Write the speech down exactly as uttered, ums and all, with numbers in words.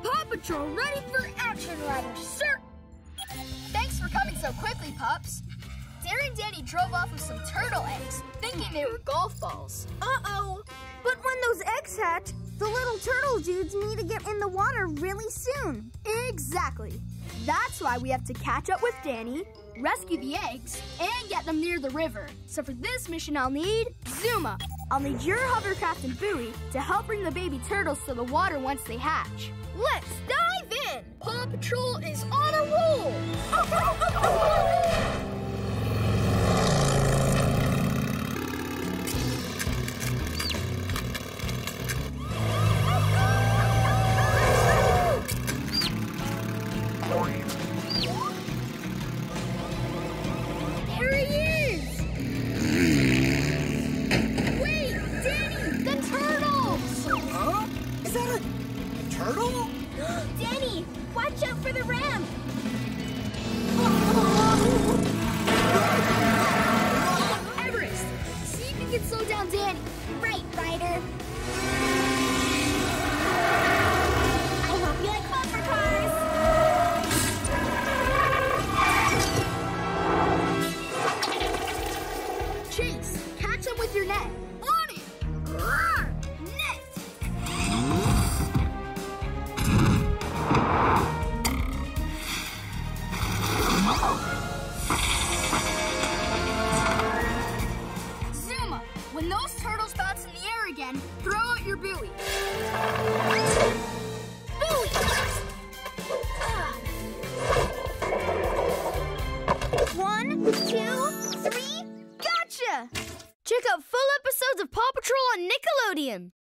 PAW Patrol ready for action, riders, sir! Thanks for coming so quickly, pups. Darren and Danny drove off with some turtle eggs, thinking they were golf balls. Uh-oh! But when those eggs hatch, the little turtle dudes need to get in the water really soon. Exactly. That's why we have to catch up with Danny, rescue the eggs, and get them near the river. So for this mission, I'll need Zuma. I'll need your hovercraft and buoy to help bring the baby turtles to the water once they hatch. Let's dive in! PAW Patrol is on a roll! Oh, oh, oh, oh, oh. Throw out your buoy.